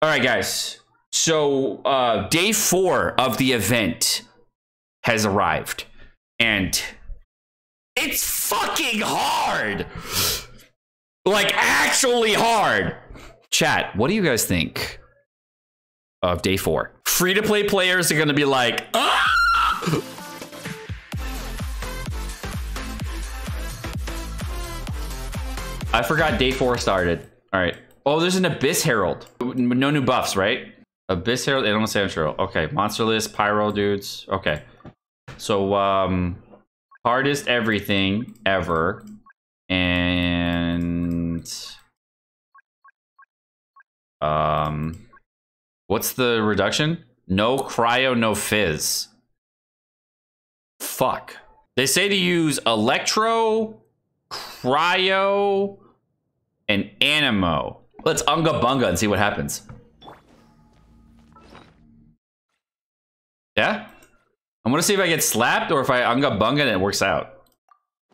All right, guys. So day 4 of the event has arrived, and it's fucking hard. Like, actually hard. Chat, what do you guys think of day 4? Free-to-play players are going to be like, ah! I forgot day 4 started. All right. Oh, there's an Abyss Herald. No new buffs, right? Abyss Herald, Animal Traveler. Okay, monster list, pyro dudes. Okay. So, hardest everything ever. And... what's the reduction? No cryo, no fizz. Fuck. They say to use electro, cryo, and animo. Let's unga bunga and see what happens. Yeah? I'm gonna see if I get slapped or if I unga bunga and it works out.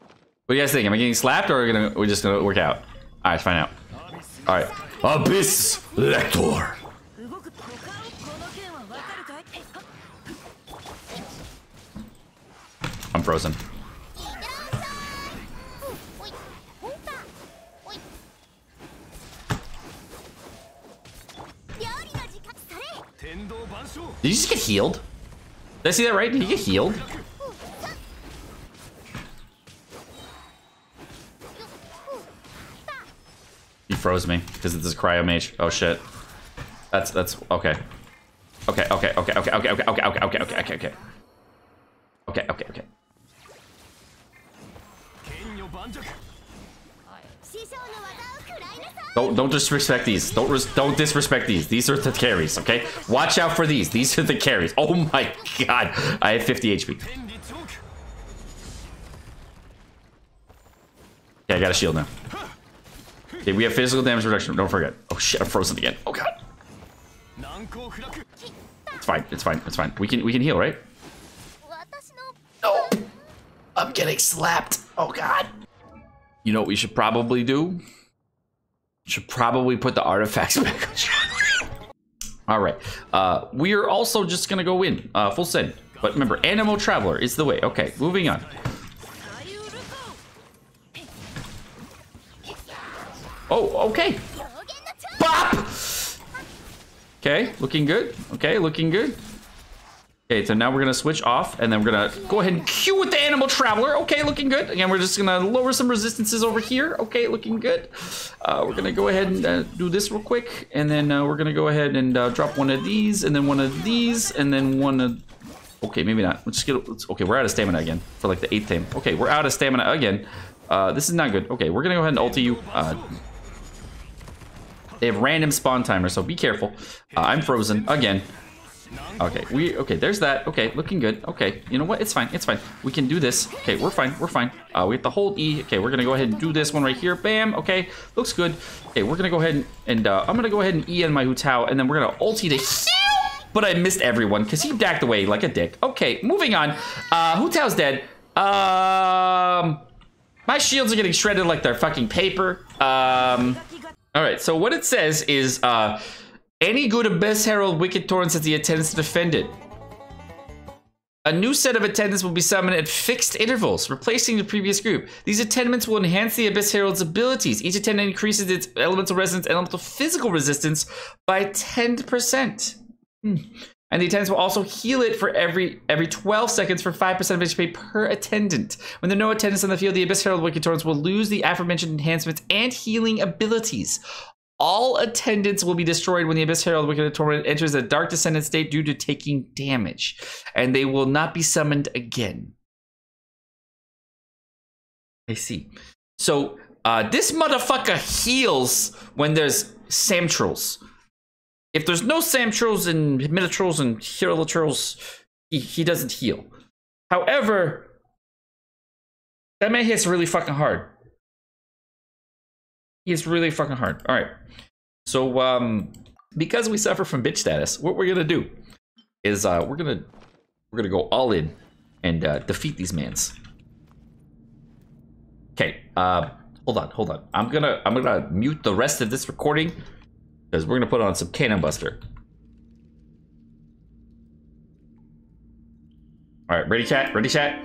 What do you guys think? Am I getting slapped or we're just gonna work out? All right, let's find out. All right. Abyss Lector. I'm frozen. Did you just get healed? Did I see that right? Did you get healed? He froze me because it's a cryo mage. Oh shit. That's okay. Okay. Don't disrespect these. Don't disrespect these. These are the carries, okay? Watch out for these. These are the carries. Oh my god. I have 50 HP. Okay, I got a shield now. Okay, we have physical damage reduction. Don't forget. Oh shit, I'm frozen again. Oh god. It's fine. It's fine. It's fine. We can heal, right? No. I'm getting slapped. Oh god. You know what we should probably do? Should probably put the artifacts back on. All right. We are also just going to go in full send. But remember, Animal Traveler is the way. Okay, moving on. Oh, okay. Bop! Okay, looking good. Okay, looking good. Okay, so now we're going to switch off, and then we're going to go ahead and Q with the Animal Traveler. Okay, looking good. Again, we're just going to lower some resistances over here. Okay, looking good. We're going to go ahead and do this real quick, and then we're going to go ahead and drop one of these, and then one of these, and then one of... Okay, maybe not. Let's get... Okay, we're out of stamina again for, like, the 8th time. Okay, we're out of stamina again. This is not good. Okay, we're going to go ahead and ulti you. They have random spawn timer, so be careful. I'm frozen again. Okay, there's that. Okay, looking good. Okay, you know what? It's fine. It's fine. We can do this. Okay, we're fine. We're fine. We have to hold E. Okay, we're gonna go ahead and do this one right here. Bam. Okay, looks good. Okay, we're gonna go ahead and I'm gonna go ahead and E on my Hu Tao, and then we're gonna ulti to heal. But I missed everyone because he backed away like a dick. Okay, moving on. Hu Tao's dead. My shields are getting shredded like they're fucking paper. All right, so what it says is, any good Abyss Herald Wicked Torrents at the attendants to defend it. A new set of attendants will be summoned at fixed intervals, replacing the previous group. These attendants will enhance the Abyss Herald's abilities. Each attendant increases its elemental resistance and elemental physical resistance by 10%. And the attendants will also heal it for every 12 seconds for 5% of HP per attendant. When there are no attendants on the field, the Abyss Herald Wicked Torrents will lose the aforementioned enhancements and healing abilities. All attendants will be destroyed when the Abyss Herald Wicked Torrent enters a dark descendant state due to taking damage. And they will not be summoned again. I see. So, this motherfucker heals when there's Samtrals. If there's no Samtrals and Minotrals and Hurlatrals, he doesn't heal. However, that man hits really fucking hard. He's really fucking hard. All right. So, because we suffer from bitch status, what we're gonna do is we're gonna go all in and defeat these mans. Okay. Hold on. I'm gonna mute the rest of this recording. Because we're going to put on some Cannon Buster. Alright, ready chat? Ready chat?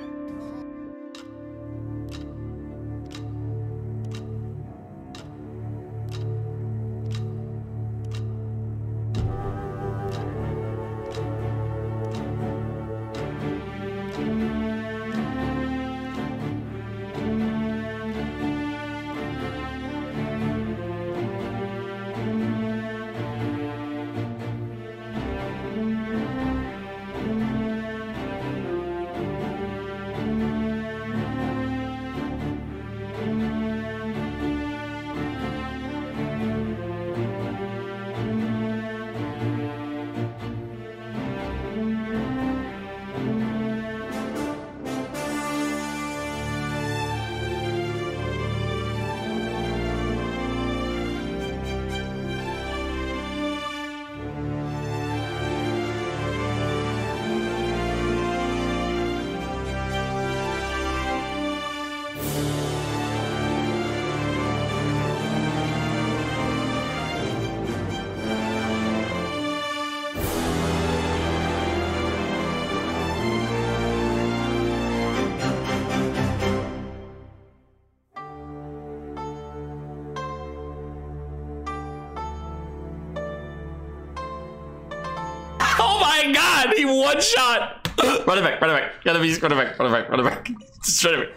One shot! Run it back, run it back. Run it back, run it back, run it back. Just run it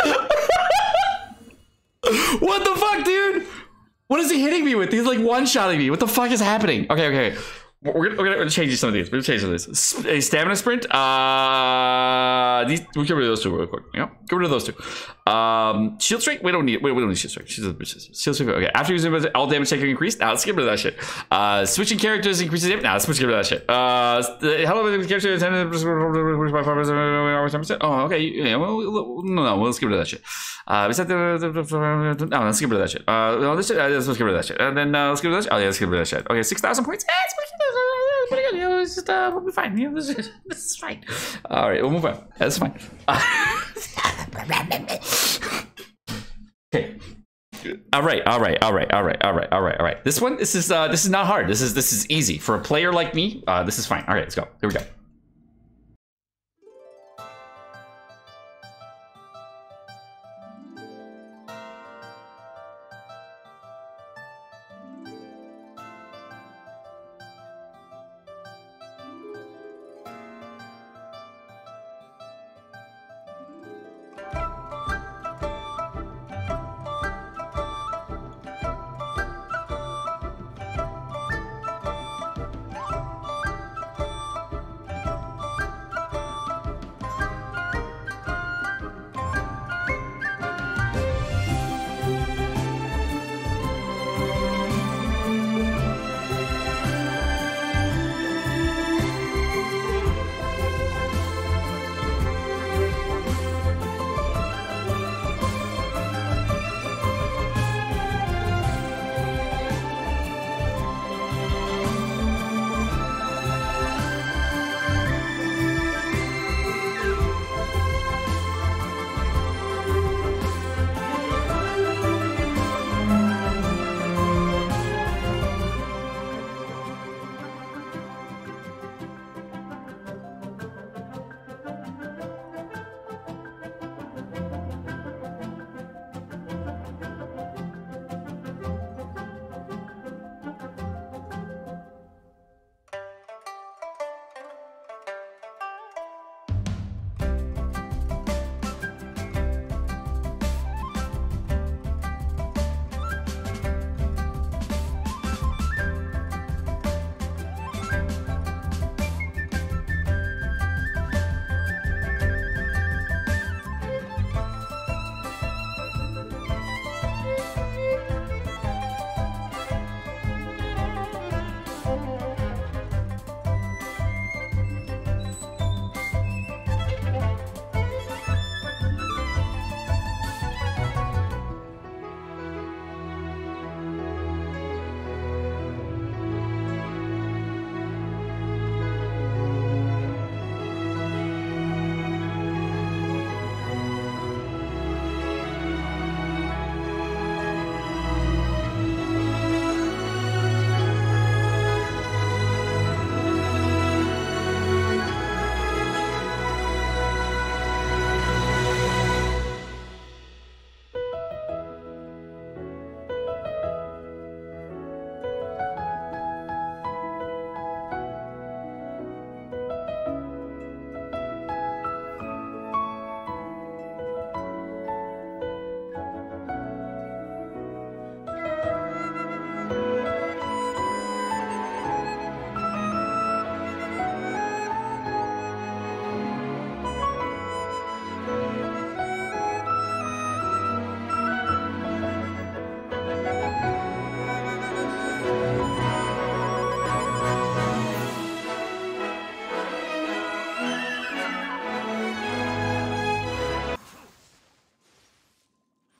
back. What the fuck, dude? What is he hitting me with? He's like one-shotting me. What the fuck is happening? Okay, okay. We're gonna change some of these. We're gonna change some of these. A stamina sprint. We'll get rid of those two real quick. Yeah, get rid of those two. Shield strike. We don't need shield strike. Shield strike. Okay. After using all damage taken increased. Now let's get rid of that shit. Switching characters increases damage. Now let's get rid of that shit. Hello, character. Oh, okay. Yeah. Well, no. Let's get rid of that shit. No, let's get rid of that shit. Let's get rid of that shit. And then let's get rid of that shit. Oh yeah, let's get rid of that shit. Okay, 6,000 points. Pretty good. It's just we'll be fine. This is fine. All right, we'll move on. That's fine. Okay. All right. This is not hard. This is easy for a player like me. This is fine. All right, let's go. Here we go.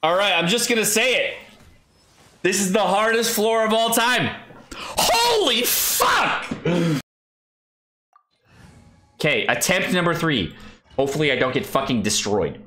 All right, I'm just gonna say it. This is the hardest floor of all time. Holy fuck! Okay, attempt number 3. Hopefully I don't get fucking destroyed.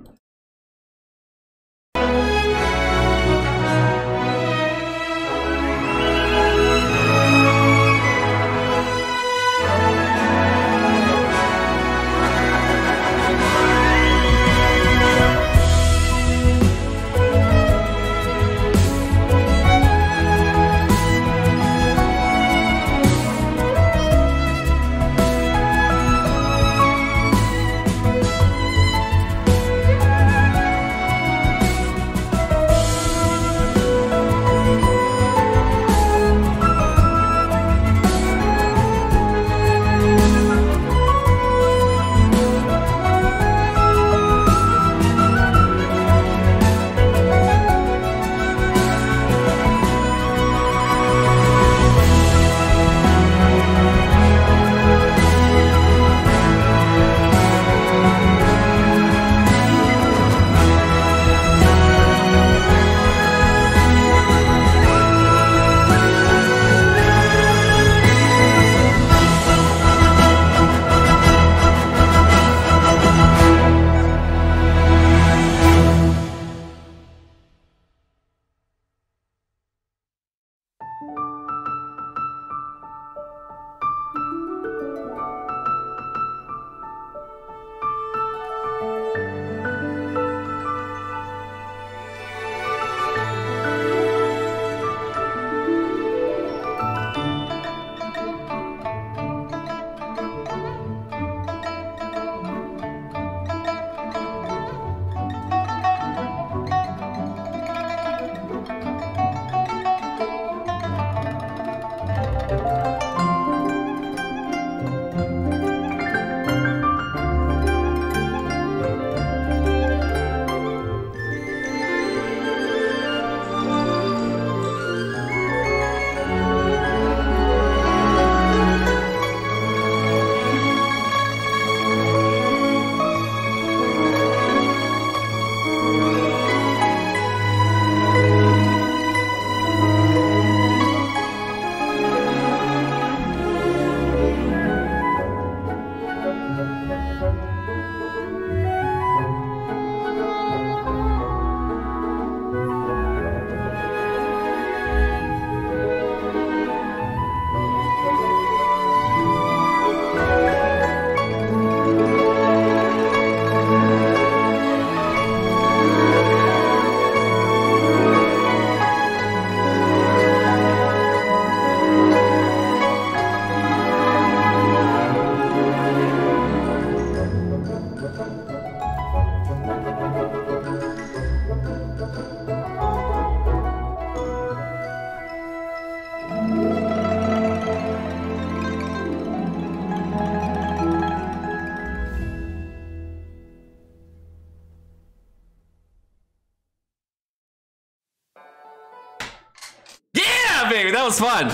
Baby, that was fun.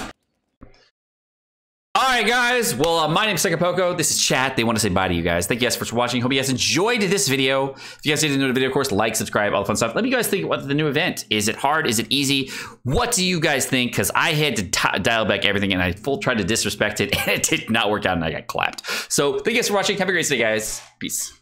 All right, guys. Well, my name's Sekapoko. This is chat. They want to say bye to you guys. Thank you guys for watching. Hope you guys enjoyed this video. If you guys didn't know the video, of course, like, subscribe, all the fun stuff. Let me guys think about the new event. Is it hard? Is it easy? What do you guys think? Because I had to dial back everything, and I full tried to disrespect it, and it did not work out, and I got clapped. So thank you guys for watching. Have a great day, guys. Peace.